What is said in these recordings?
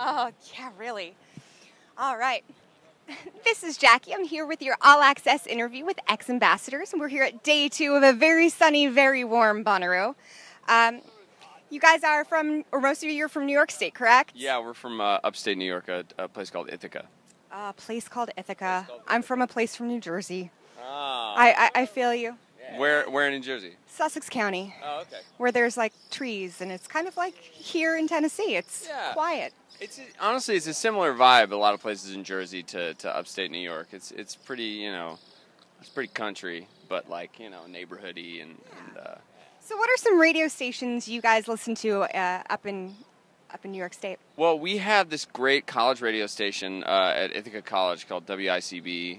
Oh, yeah, really. All right. This is Jackie. I'm here with your all-access interview with X Ambassadors. We're here at day 2 of a very sunny, very warm Bonnaroo. You guys are from, or most of you are from New York State, correct? Yeah, we're from upstate New York, a place called Ithaca. A place called Ithaca. I'm from a place from New Jersey. Ah. I feel you. Yeah. Where in New Jersey? Sussex County. Oh, okay. Where there's like trees, and it's kind of like here in Tennessee. It's quiet. It's honestly, it's a similar vibe. A lot of places in Jersey to upstate New York. It's pretty, you know, it's pretty country, but like, you know, neighborhoody and. So, what are some radio stations you guys listen to up in New York State? Well, we have this great college radio station at Ithaca College called WICB.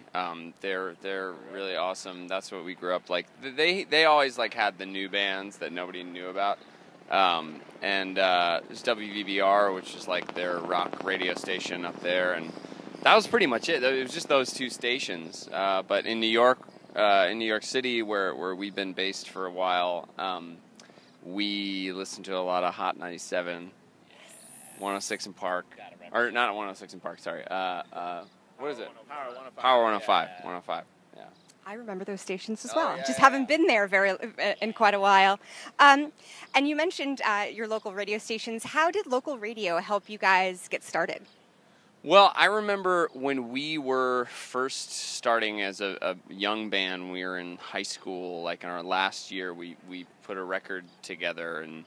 They're really awesome. That's what we grew up like. They always like had the new bands that nobody knew about. There's WVBR, which is like their rock radio station up there, and that was pretty much it. It was just those two stations. But in New York City, where we've been based for a while, we listen to a lot of Hot 97, 106 in Park, or not 106 in Park. Sorry, what is it? Power 105. 105. Yeah. I remember those stations as well. Haven't been there in quite a while. And you mentioned your local radio stations. How did local radio help you guys get started? Well, I remember when we were first starting as a young band, when we were in high school, like in our last year, we put a record together and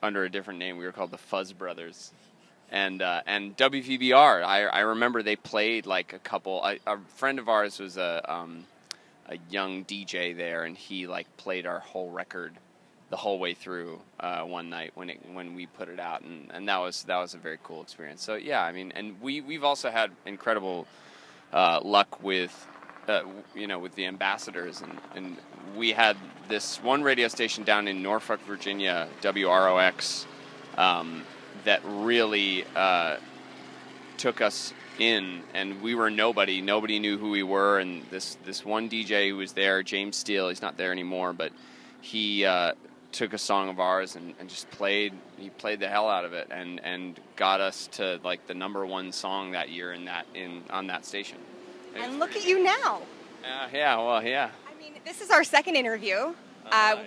under a different name. We were called the Fuzz Brothers. And WVBR, I remember they played like a couple. A friend of ours was a young DJ there, and he like played our whole record the whole way through one night when we put it out, and that was a very cool experience. So yeah, I mean, and we've also had incredible luck with you know, with the ambassadors, and we had this one radio station down in Norfolk, Virginia, WROX. That really took us in, and we were nobody. Nobody knew who we were, and this one DJ who was there, James Steele, he's not there anymore, but he took a song of ours and just played. He played the hell out of it, and got us to like the #1 song that year on that station. And look at you now. Yeah, well, yeah. I mean, this is our second interview.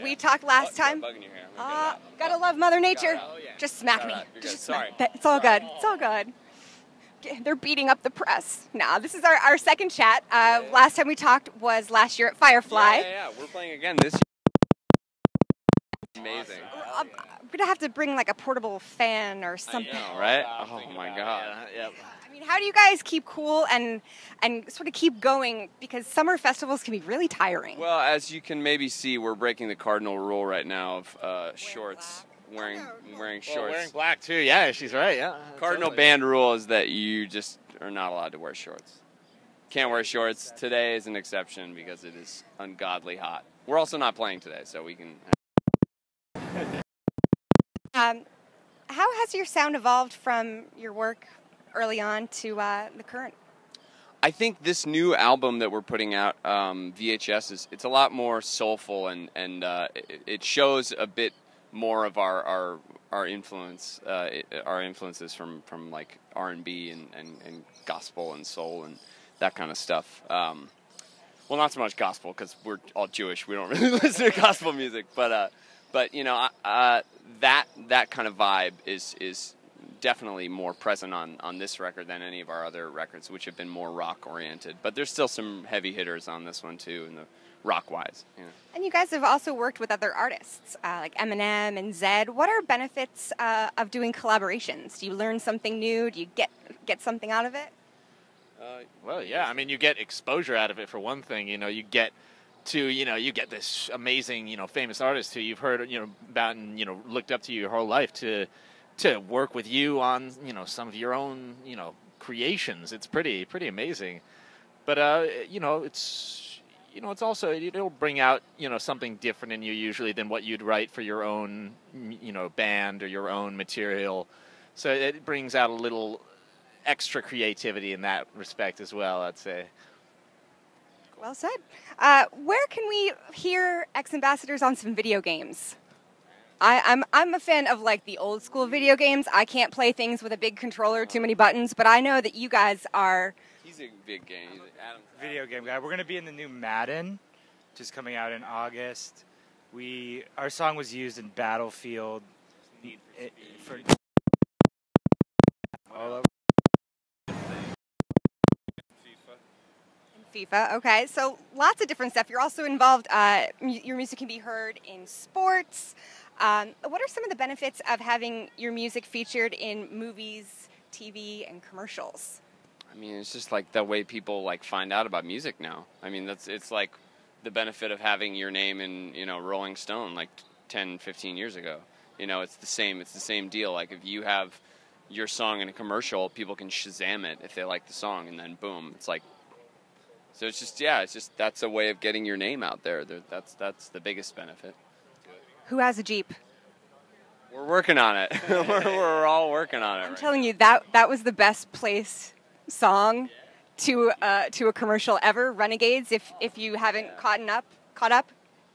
We talked last time. Gotta love Mother Nature. Just smack me. Right, just smack. Sorry. It's all good. It's all good. They're beating up the press. Nah, this is our second chat. Yeah. Last time we talked was last year at Firefly. Yeah. We're playing again this year. Amazing. Awesome. We're gonna have to bring like a portable fan or something. I know, right? Oh my God. Yeah. I mean, how do you guys keep cool and sort of keep going, because summer festivals can be really tiring? Well, as you can maybe see, we're breaking the cardinal rule right now of shorts. Wearing shorts. Well, wearing black too. Yeah, she's right. Yeah. Cardinal band rule is that you just are not allowed to wear shorts. Can't wear shorts. Today is an exception because it is ungodly hot. We're also not playing today, so we can. How has your sound evolved from your work early on to the current? I think this new album that we're putting out, VHS, it's a lot more soulful, and it shows a bit more of our influence, our influences from like R&B and gospel and soul and that kind of stuff. Well, not so much gospel because we're all Jewish. We don't really listen to gospel music, but you know, that kind of vibe is definitely more present on this record than any of our other records, which have been more rock oriented. But there's still some heavy hitters on this one too, in the rock wise. Yeah. And you guys have also worked with other artists like Eminem and Zed. What are benefits of doing collaborations? Do you learn something new? Do you get something out of it? Well, yeah. I mean, you get exposure out of it for one thing. You know, you get. You get this amazing, famous artist who you've heard, about and, looked up to your whole life to work with you on, some of your own, creations. It's pretty amazing. But, it's also, it'll bring out, something different in you usually than what you'd write for your own, band or your own material. So it brings out a little extra creativity in that respect as well, I'd say. Well said. Where can we hear X Ambassadors on some video games? I'm a fan of like the old school video games. I can't play things with a big controller, too many buttons, but I know that you guys are. He's a big game. He's Adam. Video game guy. We're gonna be in the new Madden, which is coming out in August. We our song was used in Battlefield. Need for Speed. FIFA. Okay, so lots of different stuff. You're also involved, your music can be heard in sports. What are some of the benefits of having your music featured in movies, TV, and commercials? I mean, it's just like the way people like find out about music now. I mean, it's like the benefit of having your name in, you know, Rolling Stone like 10, 15 years ago. You know, it's the same deal. Like if you have your song in a commercial, people can Shazam it if they like the song, and then boom, it's like. So it's just, yeah, it's just, that's a way of getting your name out there. That's the biggest benefit. Who has a Jeep? We're working on it. we're all working on it. I'm telling you, that was the best placed song to a commercial ever. Renegades. If you haven't caught up,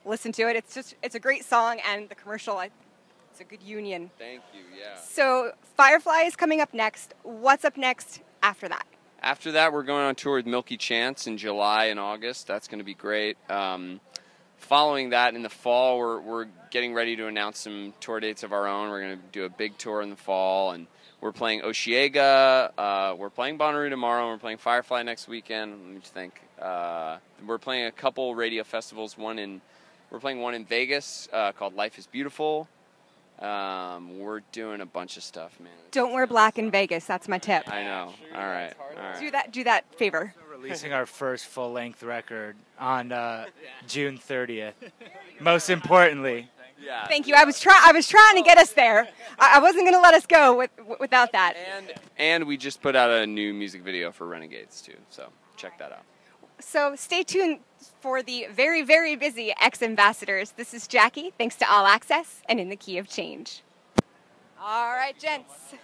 listen to it. It's just, it's a great song, and the commercial. It's a good union. Thank you. Yeah. So Firefly is coming up next. What's up next after that? After that, we're going on tour with Milky Chance in July and August. That's going to be great. Following that, in the fall, we're getting ready to announce some tour dates of our own. We're going to do a big tour in the fall, and we're playing Oshiega. We're playing Bonnaroo tomorrow, and we're playing Firefly next weekend. Let me just think. We're playing a couple radio festivals. We're playing one in Vegas called Life is Beautiful. We're doing a bunch of stuff, man. Don't wear black in Vegas. That's my tip. I know. All right. Do that favor. We're releasing our first full-length record on June 30th. Most importantly. Yeah. Thank you. I was trying to get us there. I wasn't going to let us go without that. And we just put out a new music video for Renegades too. So check that out. So stay tuned for the very, very busy X Ambassadors. This is Jackie, thanks to All Access and In the Key of Change. All right, gents.